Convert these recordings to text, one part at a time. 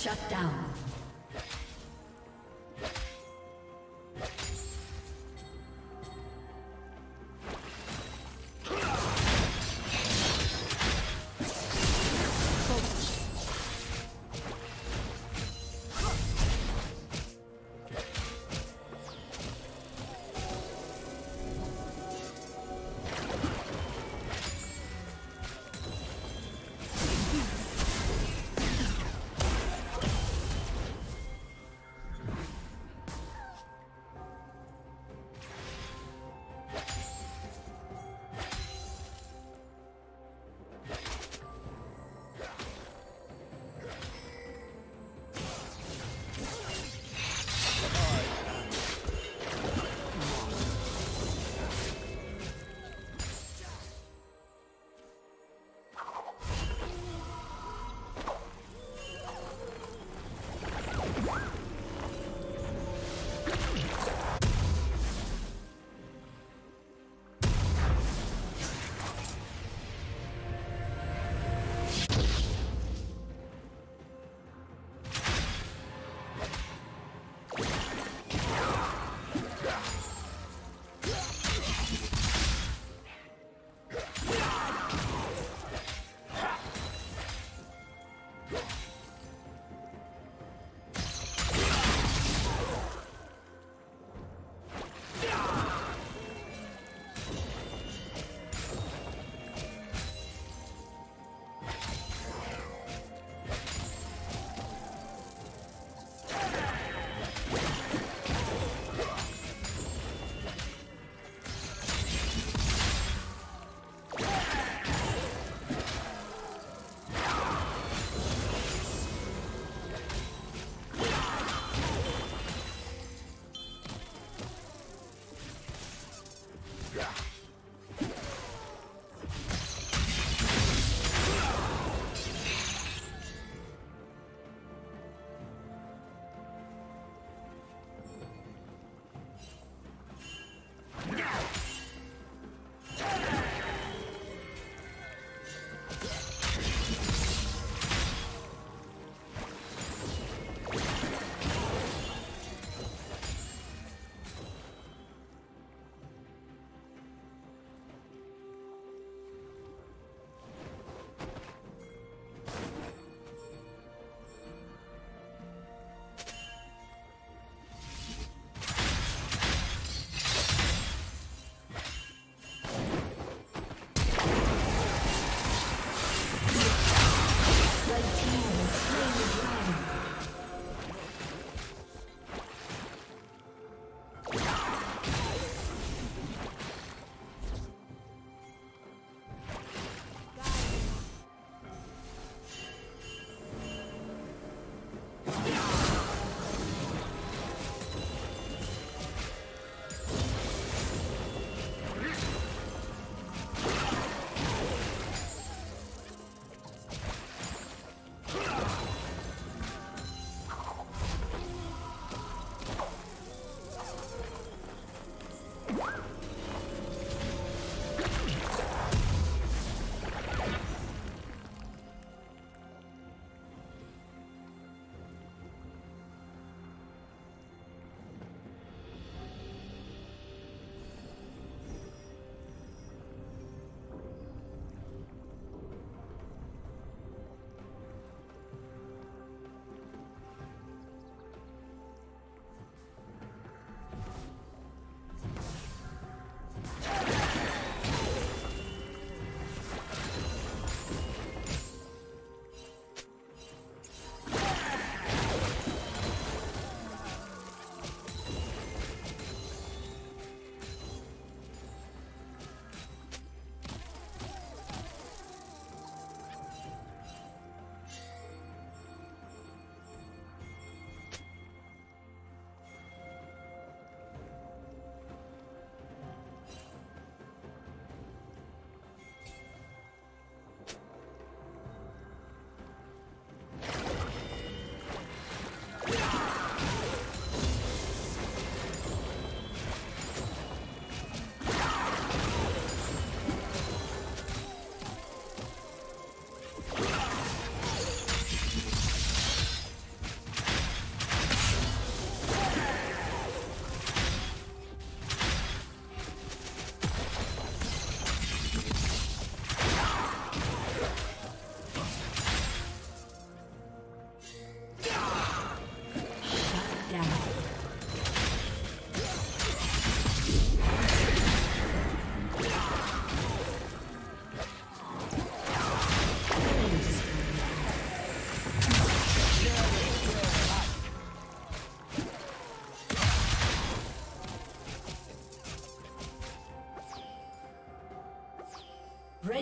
Shut down.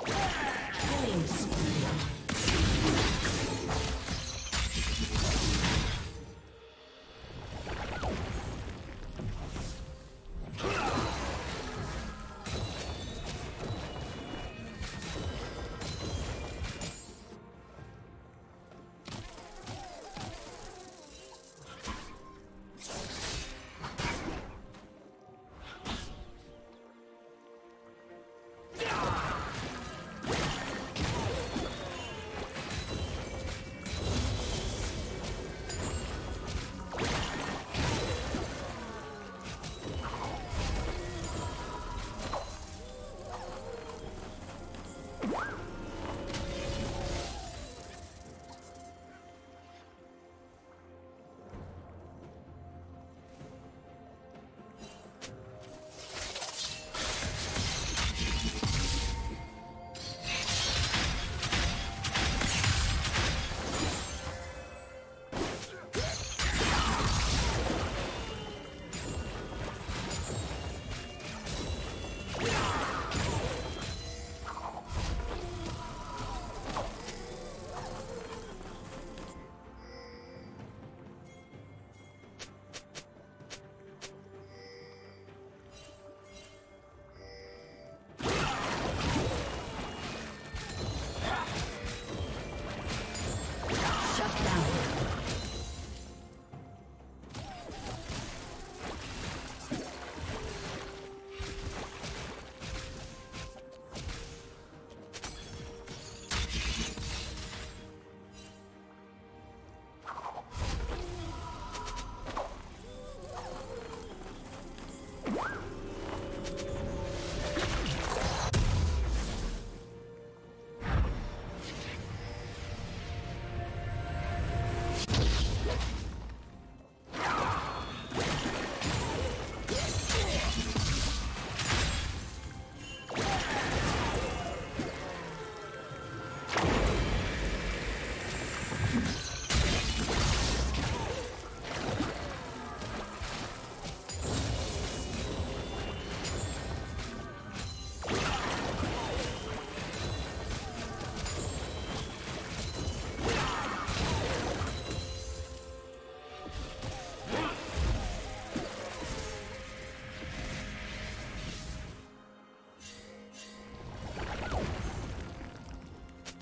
Killing spree.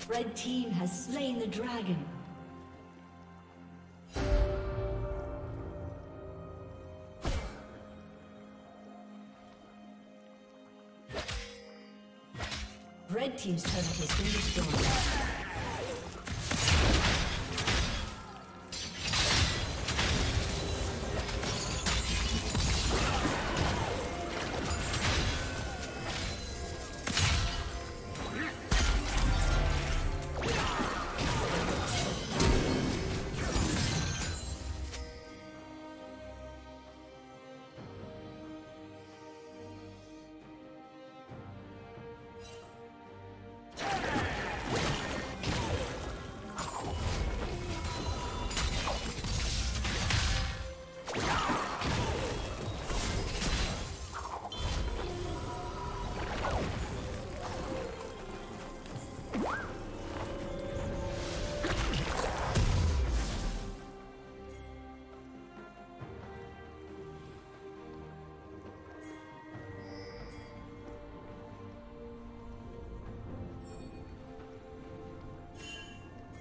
Red team has slain the dragon. Red team's turret has been destroyed.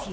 Red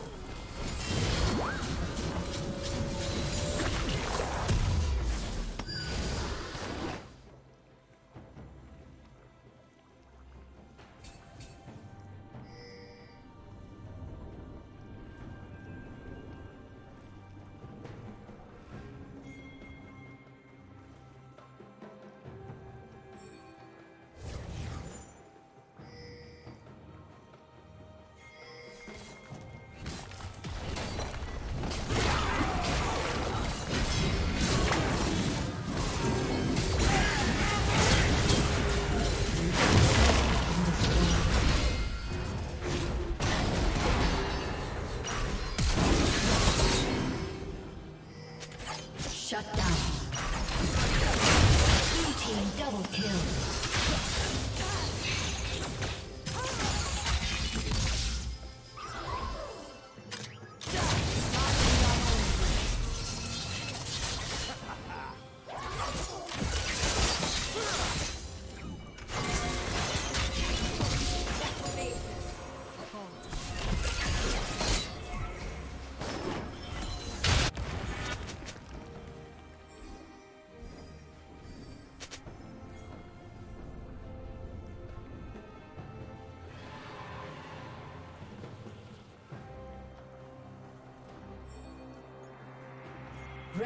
Shut down. Blue team double kill.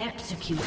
Executed.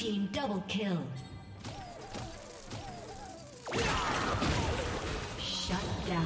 team double kill. Shut down.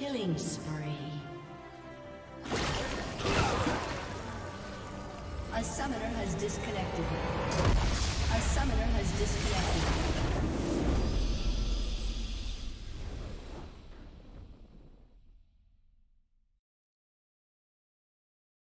Killing spree. A summoner has disconnected. A summoner has disconnected.